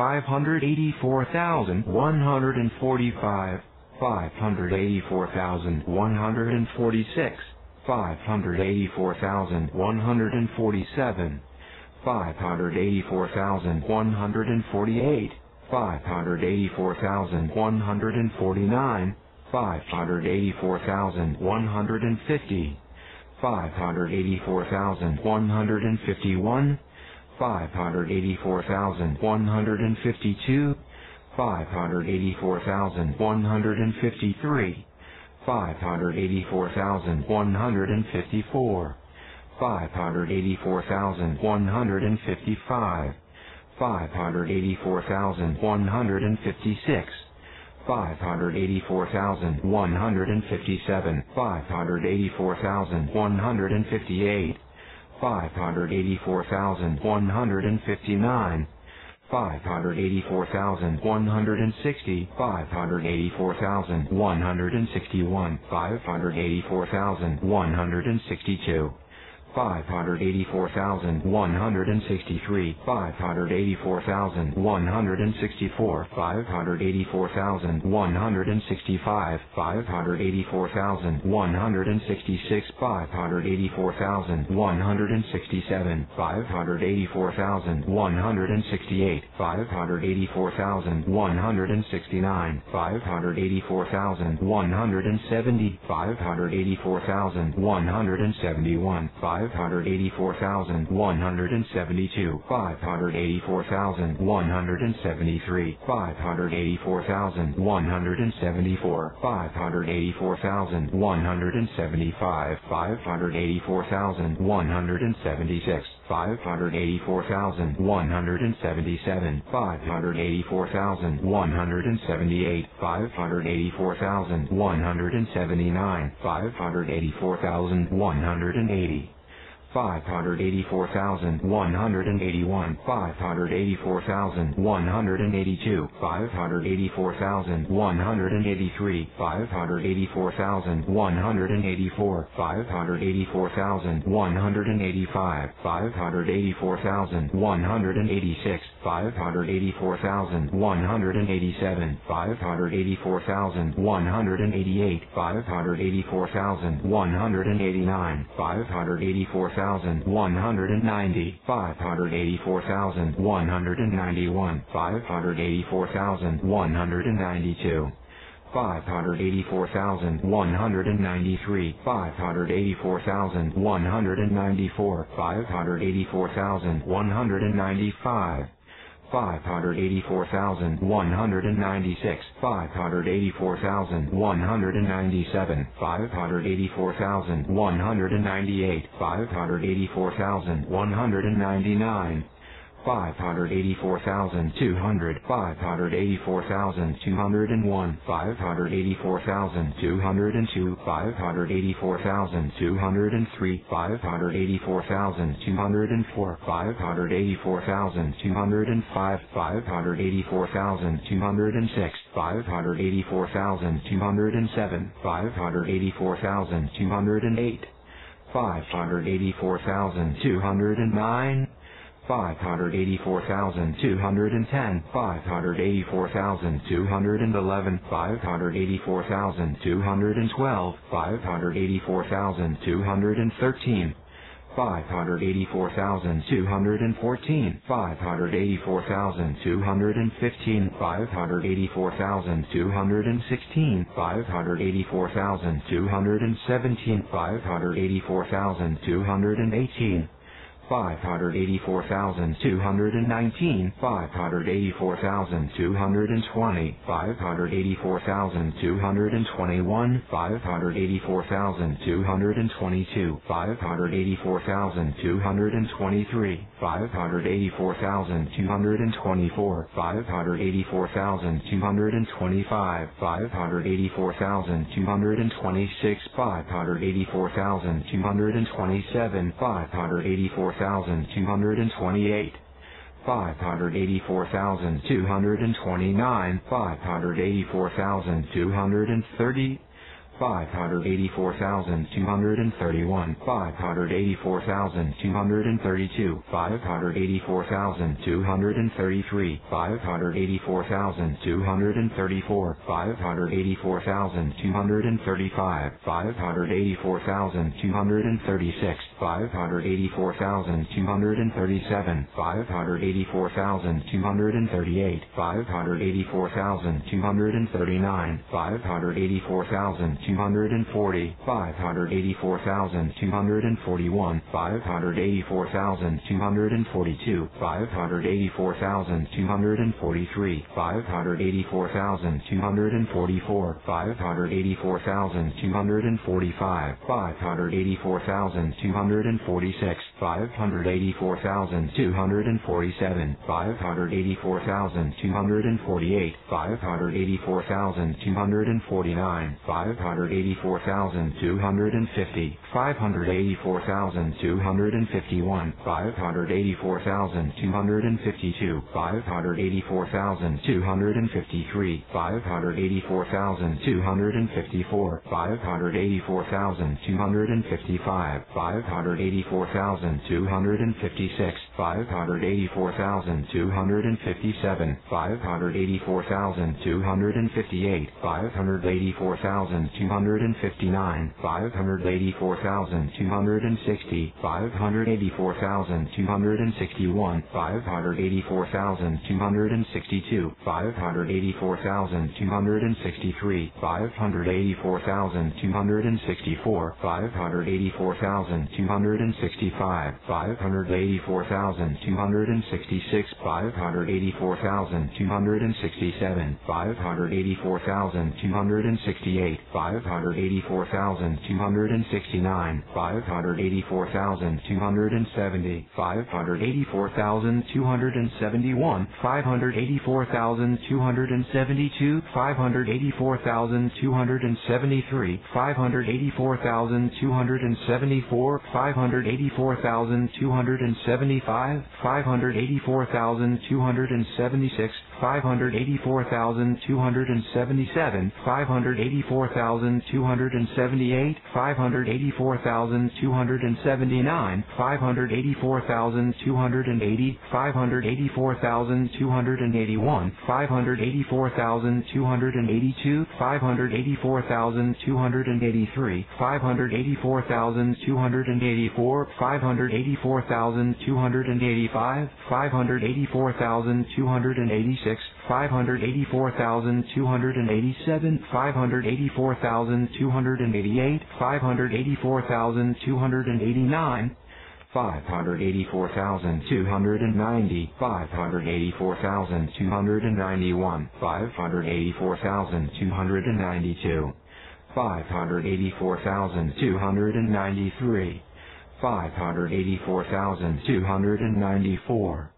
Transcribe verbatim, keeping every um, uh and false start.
five hundred eighty-four thousand one hundred forty-five, five hundred eighty-four thousand one hundred forty-six, five hundred eighty-four thousand one hundred forty-seven, five hundred eighty-four thousand one hundred forty-eight, five hundred eighty-four thousand one hundred forty-nine, five hundred eighty-four thousand one hundred fifty, five hundred eighty-four thousand one hundred fifty-one, five hundred eighty-four thousand one hundred fifty-two, five hundred eighty-four thousand one hundred fifty-three, five hundred eighty-four thousand one hundred fifty-four, five hundred eighty-four thousand one hundred fifty-five, five hundred eighty-four thousand one hundred fifty-six, five hundred eighty-four thousand one hundred fifty-seven, five hundred eighty-four thousand one hundred fifty-eight, five hundred eighty-four thousand one hundred fifty-nine, five hundred eighty-four thousand one hundred sixty, five hundred eighty-four thousand one hundred sixty-one, five hundred eighty-four thousand one hundred sixty-two, five hundred eighty-four thousand one hundred sixty-three, five hundred eighty-four thousand one hundred sixty-four, five hundred eighty-four thousand one hundred sixty-five, five hundred eighty-four thousand one hundred sixty-six, five hundred eighty-four thousand one hundred sixty-seven, five hundred eighty-four thousand one hundred sixty-eight, five hundred eighty-four thousand one hundred sixty-nine, five hundred eighty-four thousand one hundred seventy, five hundred eighty-four thousand one hundred seventy-one, five hundred eighty-four thousand one hundred seventy-two, five hundred eighty-four thousand one hundred seventy-three, five hundred eighty-four thousand one hundred seventy-four, five hundred eighty-four thousand one hundred seventy-five, five hundred eighty-four thousand one hundred seventy-six, five hundred eighty-four thousand one hundred seventy-seven, five hundred eighty-four thousand one hundred seventy-eight, five hundred eighty-four thousand one hundred seventy-nine, five hundred eighty-four thousand one hundred eighty, five hundred eighty-four thousand one hundred eighty-one, five hundred eighty-four thousand one hundred eighty-two, five hundred eighty-four thousand one hundred eighty-three, five hundred eighty-four thousand one hundred eighty-four, five hundred eighty-four thousand one hundred eighty-five, five hundred eighty-four thousand one hundred eighty-six, five hundred eighty-four thousand one hundred eighty-seven, five hundred eighty-four thousand one hundred eighty-eight, five hundred eighty-four thousand one hundred eighty-nine, five hundred eighty-four thousand one hundred ninety, five hundred eighty-four thousand one hundred ninety-one, five hundred eighty-four thousand one hundred ninety-two, five hundred eighty-four thousand one hundred ninety-three, five hundred eighty-four thousand one hundred ninety-four, five hundred eighty-four thousand one hundred ninety-five, five hundred eighty-four thousand one hundred ninety-six, five hundred eighty-four thousand one hundred ninety-seven, five hundred eighty-four thousand one hundred ninety-eight, five hundred eighty-four thousand one hundred ninety-nine, five hundred eighty-four thousand two hundred, five hundred eighty-four thousand two hundred one, five hundred eighty-four thousand two hundred two, five hundred eighty-four thousand two hundred three, five hundred eighty-four thousand two hundred four, five hundred eighty-four thousand two hundred five, five hundred eighty-four thousand two hundred six, five hundred eighty-four thousand two hundred seven, five hundred eighty-four thousand two hundred eight, five hundred eighty-four thousand two hundred nine, five hundred eighty-four thousand two hundred ten, five hundred eighty-four thousand two hundred eleven, five hundred eighty-four thousand two hundred twelve, five hundred eighty-four thousand two hundred thirteen, five hundred eighty-four thousand two hundred fourteen, five hundred eighty-four thousand two hundred fifteen, five hundred eighty-four thousand two hundred sixteen, five hundred eighty-four thousand two hundred seventeen, five hundred eighty-four thousand two hundred eighteen, five hundred eighty-four thousand two hundred nineteen, five hundred eighty-four thousand two hundred twenty, five hundred eighty-four thousand two hundred twenty-one, five hundred eighty-four thousand two hundred twenty-two, five hundred eighty-four thousand two hundred twenty-three, five hundred eighty-four thousand two hundred twenty-four, five hundred eighty-four thousand two hundred twenty-five, five hundred eighty-four thousand two hundred twenty-six, five hundred eighty-four thousand two hundred twenty-seven, five hundred eighty-four thousand two hundred twenty-eight, five hundred eighty-four thousand two hundred twenty-nine, five hundred eighty-four thousand two hundred thirty, five hundred eighty-four thousand two hundred thirty-one, five hundred eighty-four thousand two hundred thirty-two, five hundred eighty-four thousand two hundred thirty-three, five hundred eighty-four thousand two hundred thirty-four, five hundred eighty-four thousand two hundred thirty-five, five hundred eighty-four thousand two hundred thirty-six, five hundred eighty-four thousand two hundred thirty-seven, five hundred eighty-four thousand two hundred thirty-eight, five hundred eighty-four thousand two hundred thirty-nine, five hundred eighty-four thousand two hundred forty, five hundred eighty-four thousand two hundred forty-one, five hundred eighty-four thousand two hundred forty-two, five hundred eighty-four thousand two hundred forty-three, five hundred eighty-four thousand two hundred forty-four, five hundred eighty-four thousand two hundred forty-five, five hundred eighty-four thousand two hundred forty-six, five hundred eighty-four thousand two hundred forty-seven, five hundred eighty-four thousand two hundred forty-eight, five hundred eighty-four thousand two hundred forty-nine, five hundred eighty-four thousand two hundred fifty, five hundred eighty-four thousand two hundred fifty-one, five hundred eighty-four thousand two hundred fifty-two, five hundred eighty-four thousand two hundred fifty-three, five hundred eighty-four thousand two hundred fifty-four, five hundred eighty-four thousand two hundred fifty-five, five hundred eighty-four thousand two hundred fifty-six, five hundred eighty-four thousand two hundred fifty-seven, five hundred eighty-four thousand two hundred fifty-eight, five hundred eighty-four thousand two hundred fifty-nine, five hundred eighty-four thousand two hundred sixty, five hundred eighty-four thousand two hundred sixty-one, five hundred eighty-four thousand two hundred sixty-two, five hundred eighty-four thousand two hundred sixty-three, five hundred eighty-four thousand two hundred sixty-four, five hundred eighty-four thousand two hundred sixty-five, five hundred eighty-four thousand two hundred sixty-six, five hundred eighty-four thousand two hundred sixty-seven, five hundred eighty-four thousand two hundred sixty-eight, five hundred eighty-four thousand two hundred sixty-nine, five hundred eighty-four thousand two hundred seventy, five hundred eighty-four thousand two hundred seventy-one, five hundred eighty-four thousand two hundred seventy-two, five hundred eighty-four thousand two hundred seventy-three, five hundred eighty-four thousand two hundred seventy-four, five hundred eighty-four thousand two hundred seventy-five, five hundred eighty-four thousand two hundred seventy-six, five hundred eighty-four thousand two hundred seventy-seven, five hundred eighty-four thousand two hundred seventy-eight, five hundred eighty-four thousand two hundred seventy-nine, five hundred eighty-four thousand two hundred eighty, five hundred eighty-four thousand two hundred eighty-one, five hundred eighty-four thousand two hundred eighty-two, five hundred eighty-four thousand two hundred eighty-three, five hundred eighty-four thousand two hundred eighty-four, five hundred eighty-four thousand two hundred eighty-five, five hundred eighty-four thousand two hundred eighty-six, five hundred eighty-four thousand two hundred eighty-seven, five hundred eighty-four thousand two hundred eighty-eight, five hundred eighty-four thousand two hundred eighty-nine, five hundred eighty-four thousand two hundred ninety, five hundred eighty-four thousand two hundred ninety-one, five hundred eighty-four thousand two hundred ninety-two, five hundred eighty-four thousand two hundred ninety-three, five hundred eighty-four thousand two hundred ninety-four,